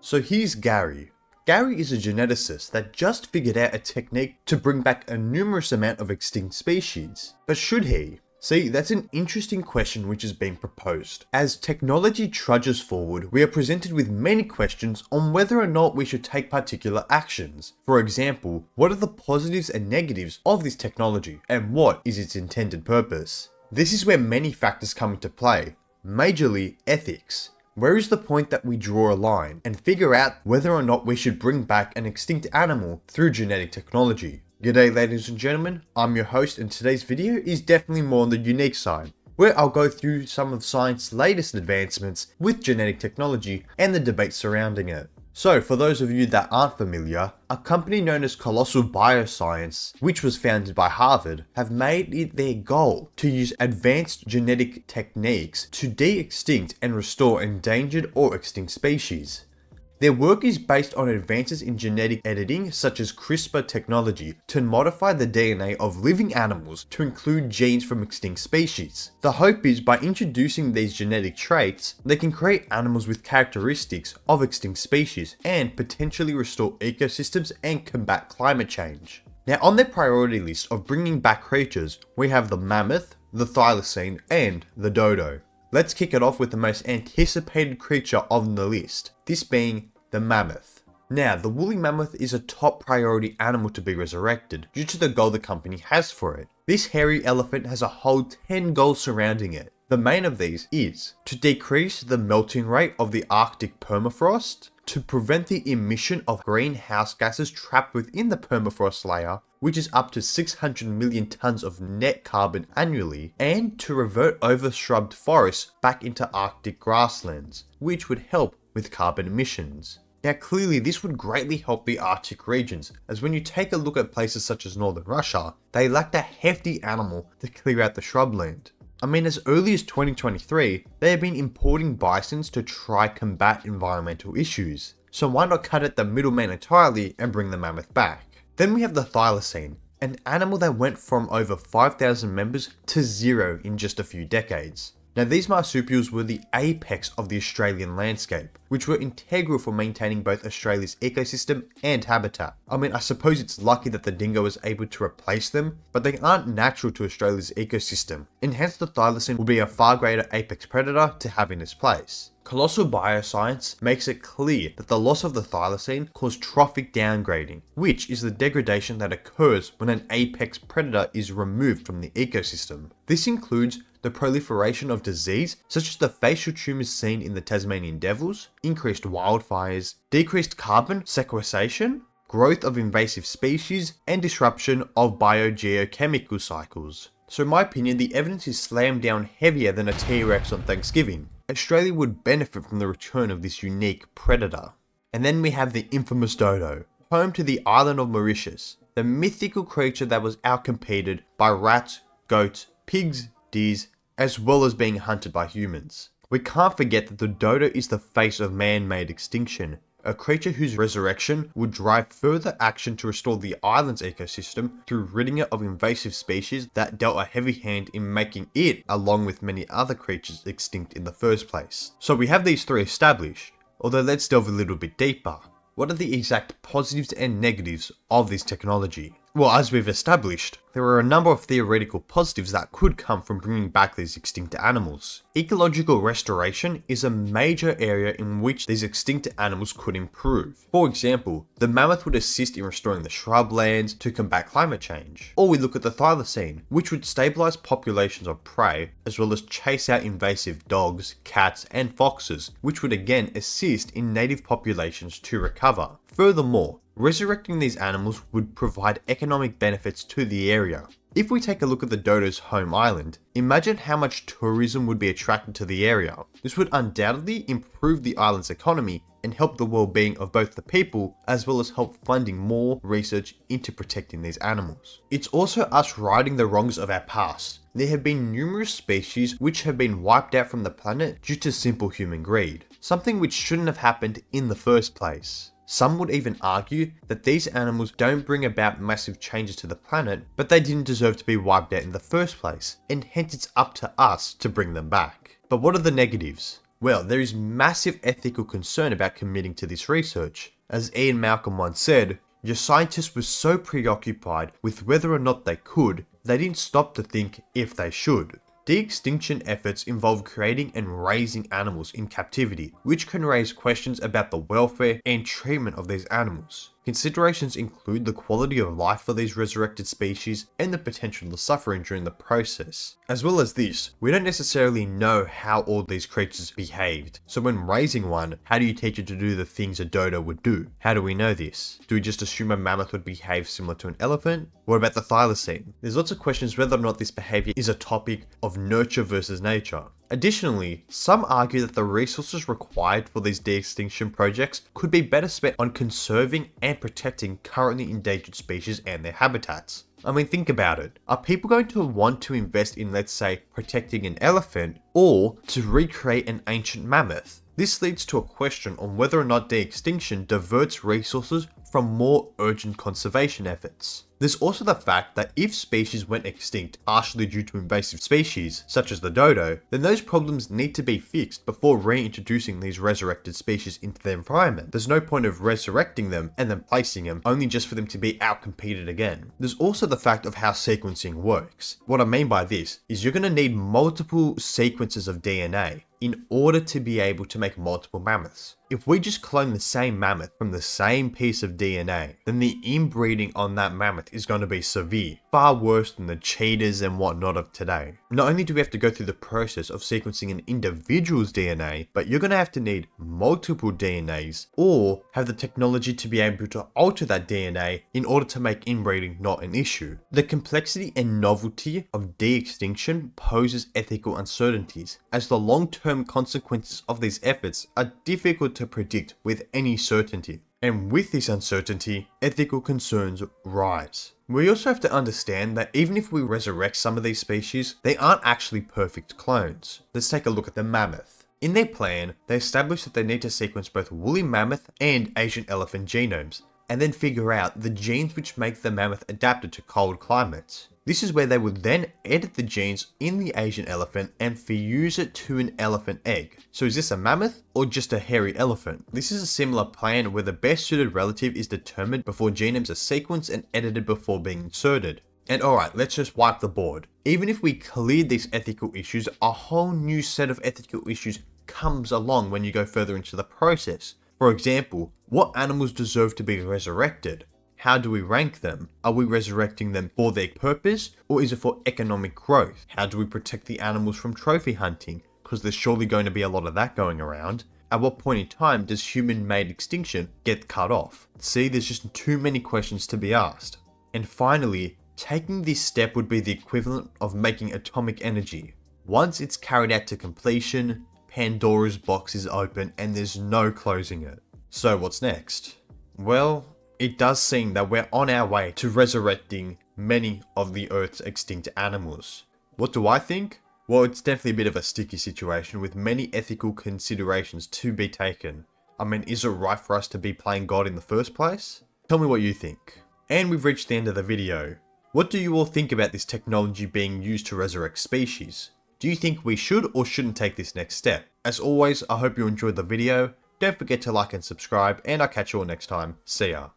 So here's Gary. Gary is a geneticist that just figured out a technique to bring back a numerous amount of extinct species. But should he? See, that's an interesting question which has been proposed. As technology trudges forward, we are presented with many questions on whether or not we should take particular actions. For example, what are the positives and negatives of this technology, and what is its intended purpose? This is where many factors come into play, majorly ethics. Where is the point that we draw a line and figure out whether or not we should bring back an extinct animal through genetic technology? G'day ladies and gentlemen, I'm your host, and today's video is definitely more on the unique side, where I'll go through some of science's latest advancements with genetic technology and the debate surrounding it. So for those of you that aren't familiar, a company known as Colossal Biosciences, which was founded by Harvard, have made it their goal to use advanced genetic techniques to de-extinct and restore endangered or extinct species. Their work is based on advances in genetic editing such as CRISPR technology to modify the DNA of living animals to include genes from extinct species. The hope is by introducing these genetic traits, they can create animals with characteristics of extinct species and potentially restore ecosystems and combat climate change. Now, on their priority list of bringing back creatures, we have the mammoth, the thylacine, and the dodo. Let's kick it off with the most anticipated creature on the list, this being the mammoth. Now, the woolly mammoth is a top priority animal to be resurrected due to the goal the company has for it. This hairy elephant has a whole 10 goals surrounding it. The main of these is to decrease the melting rate of the Arctic permafrost, to prevent the emission of greenhouse gases trapped within the permafrost layer, which is up to 600 million tons of net carbon annually, and to revert overshrubbed forests back into Arctic grasslands, which would help with carbon emissions. Now clearly this would greatly help the Arctic regions, as when you take a look at places such as northern Russia, they lacked a hefty animal to clear out the shrubland. I mean, as early as 2023, they have been importing bisons to try combat environmental issues, so why not cut out the middleman entirely and bring the mammoth back? Then we have the thylacine, an animal that went from over 5,000 members to zero in just a few decades. Now these marsupials were the apex of the Australian landscape, which were integral for maintaining both Australia's ecosystem and habitat. I mean, I suppose it's lucky that the dingo was able to replace them, but they aren't natural to Australia's ecosystem, and hence the thylacine will be a far greater apex predator to have in its place. Colossal Biosciences makes it clear that the loss of the thylacine caused trophic downgrading, which is the degradation that occurs when an apex predator is removed from the ecosystem. This includes the proliferation of disease such as the facial tumours seen in the Tasmanian Devils, increased wildfires, decreased carbon sequestration, growth of invasive species, and disruption of biogeochemical cycles. So in my opinion, the evidence is slammed down heavier than a T-Rex on Thanksgiving. Australia would benefit from the return of this unique predator. And then we have the infamous dodo, home to the island of Mauritius, the mythical creature that was outcompeted by rats, goats, pigs, deer, as well as being hunted by humans. We can't forget that the dodo is the face of man-made extinction, a creature whose resurrection would drive further action to restore the island's ecosystem through ridding it of invasive species that dealt a heavy hand in making it, along with many other creatures, extinct in the first place. So we have these three established, although let's delve a little bit deeper. What are the exact positives and negatives of this technology? Well, as we've established, there are a number of theoretical positives that could come from bringing back these extinct animals. Ecological restoration is a major area in which these extinct animals could improve. For example, the mammoth would assist in restoring the shrublands to combat climate change. Or we look at the thylacine, which would stabilize populations of prey, as well as chase out invasive dogs, cats, and foxes, which would again assist in native populations to recover. Furthermore, resurrecting these animals would provide economic benefits to the area. If we take a look at the dodo's home island, imagine how much tourism would be attracted to the area. This would undoubtedly improve the island's economy and help the well-being of both the people, as well as help funding more research into protecting these animals. It's also us righting the wrongs of our past. There have been numerous species which have been wiped out from the planet due to simple human greed, something which shouldn't have happened in the first place. Some would even argue that these animals don't bring about massive changes to the planet, but they didn't deserve to be wiped out in the first place, and hence it's up to us to bring them back. But what are the negatives? Well, there is massive ethical concern about committing to this research. As Ian Malcolm once said, your scientists were so preoccupied with whether or not they could, they didn't stop to think if they should. De-extinction efforts involve creating and raising animals in captivity, which can raise questions about the welfare and treatment of these animals. Considerations include the quality of life for these resurrected species and the potential of suffering during the process. As well as this, we don't necessarily know how all these creatures behaved, so when raising one, how do you teach it to do the things a dodo would do? How do we know this? Do we just assume a mammoth would behave similar to an elephant? What about the thylacine? There's lots of questions whether or not this behavior is a topic of nurture versus nature. Additionally, some argue that the resources required for these de-extinction projects could be better spent on conserving and protecting currently endangered species and their habitats. I mean, think about it. Are people going to want to invest in, let's say, protecting an elephant or to recreate an ancient mammoth? This leads to a question on whether or not de-extinction diverts resources from more urgent conservation efforts. There's also the fact that if species went extinct partially due to invasive species, such as the dodo, then those problems need to be fixed before reintroducing these resurrected species into the environment. There's no point of resurrecting them and then placing them only just for them to be outcompeted again. There's also the fact of how sequencing works. What I mean by this is you're going to need multiple sequences of DNA in order to be able to make multiple mammoths. If we just clone the same mammoth from the same piece of DNA, then the inbreeding on that mammoth is going to be severe, far worse than the cheetahs and whatnot of today. Not only do we have to go through the process of sequencing an individual's DNA, but you're going to have to need multiple DNAs or have the technology to be able to alter that DNA in order to make inbreeding not an issue. The complexity and novelty of de-extinction poses ethical uncertainties, as the long-term consequences of these efforts are difficult to predict with any certainty, and with this uncertainty, ethical concerns rise. We also have to understand that even if we resurrect some of these species, they aren't actually perfect clones. Let's take a look at the mammoth. In their plan, they established that they need to sequence both woolly mammoth and Asian elephant genomes, and then figure out the genes which make the mammoth adapted to cold climates. This is where they would then edit the genes in the Asian elephant and fuse it to an elephant egg. So is this a mammoth or just a hairy elephant? This is a similar plan where the best suited relative is determined before genomes are sequenced and edited before being inserted. And alright, let's just wipe the board. Even if we cleared these ethical issues, a whole new set of ethical issues comes along when you go further into the process. For example, what animals deserve to be resurrected? How do we rank them? Are we resurrecting them for their purpose, or is it for economic growth? How do we protect the animals from trophy hunting? Because there's surely going to be a lot of that going around. At what point in time does human-made extinction get cut off? See, there's just too many questions to be asked. And finally, taking this step would be the equivalent of making atomic energy. Once it's carried out to completion, Pandora's box is open and there's no closing it. So what's next? Well, it does seem that we're on our way to resurrecting many of the Earth's extinct animals. What do I think? Well, it's definitely a bit of a sticky situation with many ethical considerations to be taken. I mean, is it right for us to be playing God in the first place? Tell me what you think. And we've reached the end of the video. What do you all think about this technology being used to resurrect species? Do you think we should or shouldn't take this next step? As always, I hope you enjoyed the video. Don't forget to like and subscribe, and I'll catch you all next time. See ya.